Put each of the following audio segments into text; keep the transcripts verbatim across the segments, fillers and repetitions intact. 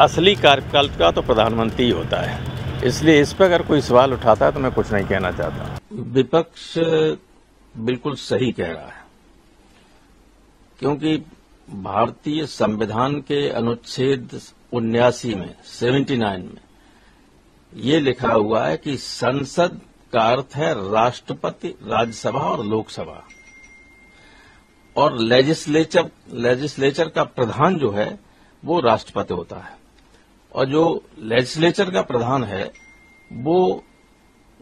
असली कार्यकाल का तो प्रधानमंत्री ही होता है, इसलिए इस पर अगर कोई सवाल उठाता है तो मैं कुछ नहीं कहना चाहता। विपक्ष बिल्कुल सही कह रहा है, क्योंकि भारतीय संविधान के अनुच्छेद उन्यासी में उन्यासी में ये लिखा हुआ है कि संसद का अर्थ है राष्ट्रपति, राज्यसभा और लोकसभा, और लेजिस्लेचर लेजिस्लेचर का प्रधान जो है वो राष्ट्रपति होता है, और जो लेजिस्लेचर का प्रधान है वो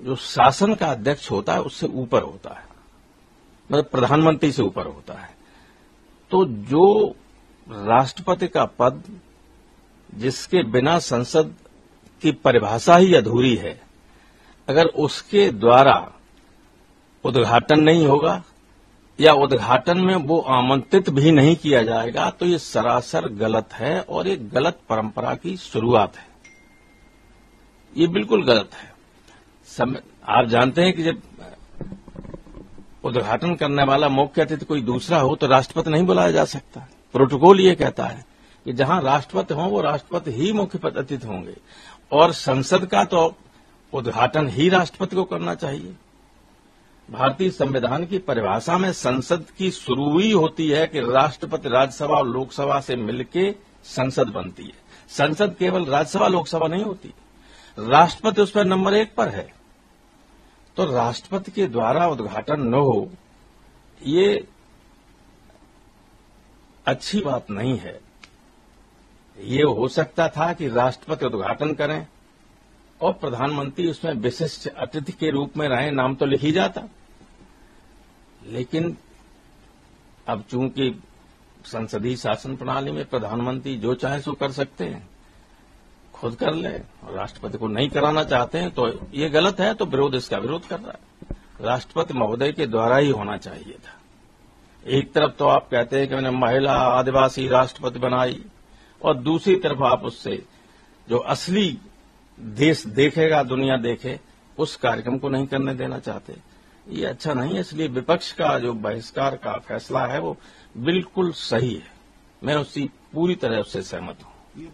जो शासन का अध्यक्ष होता है उससे ऊपर होता है, मतलब प्रधानमंत्री से ऊपर होता है। तो जो राष्ट्रपति का पद जिसके बिना संसद की परिभाषा ही अधूरी है, अगर उसके द्वारा उद्घाटन नहीं होगा या उद्घाटन में वो आमंत्रित भी नहीं किया जाएगा तो ये सरासर गलत है और ये गलत परंपरा की शुरुआत है, ये बिल्कुल गलत है। सम... आप जानते हैं कि जब उद्घाटन करने वाला मुख्य अतिथि कोई दूसरा हो तो राष्ट्रपति नहीं बुलाया जा सकता। प्रोटोकॉल ये कहता है कि जहां राष्ट्रपति हों वो राष्ट्रपति ही मुख्य अतिथि होंगे, और संसद का तो उद्घाटन ही राष्ट्रपति को करना चाहिए। भारतीय संविधान की परिभाषा में संसद की शुरू ही होती है कि राष्ट्रपति, राज्यसभा और लोकसभा से मिलकर संसद बनती है। संसद केवल राज्यसभा लोकसभा नहीं होती, राष्ट्रपति उस पर नंबर एक पर है। तो राष्ट्रपति के द्वारा उद्घाटन न हो ये अच्छी बात नहीं है। ये हो सकता था कि राष्ट्रपति उद्घाटन करें और प्रधानमंत्री उसमें विशिष्ट अतिथि के रूप में रहें, नाम तो लिख ही जाता, लेकिन अब चूंकि संसदीय शासन प्रणाली में प्रधानमंत्री जो चाहे सो कर सकते हैं, खुद कर लें, राष्ट्रपति को नहीं कराना चाहते हैं तो ये गलत है। तो विरोध, इसका विरोध कर रहा है, राष्ट्रपति महोदय के द्वारा ही होना चाहिए था। एक तरफ तो आप कहते हैं कि मैंने महिला आदिवासी राष्ट्रपति बनाई, और दूसरी तरफ आप उससे जो असली देश देखेगा, दुनिया देखे, उस कार्यक्रम को नहीं करने देना चाहते। ये अच्छा नहीं है, इसलिए विपक्ष का जो बहिष्कार का फैसला है वो बिल्कुल सही है, मैं उसी पूरी तरह उससे सहमत हूं।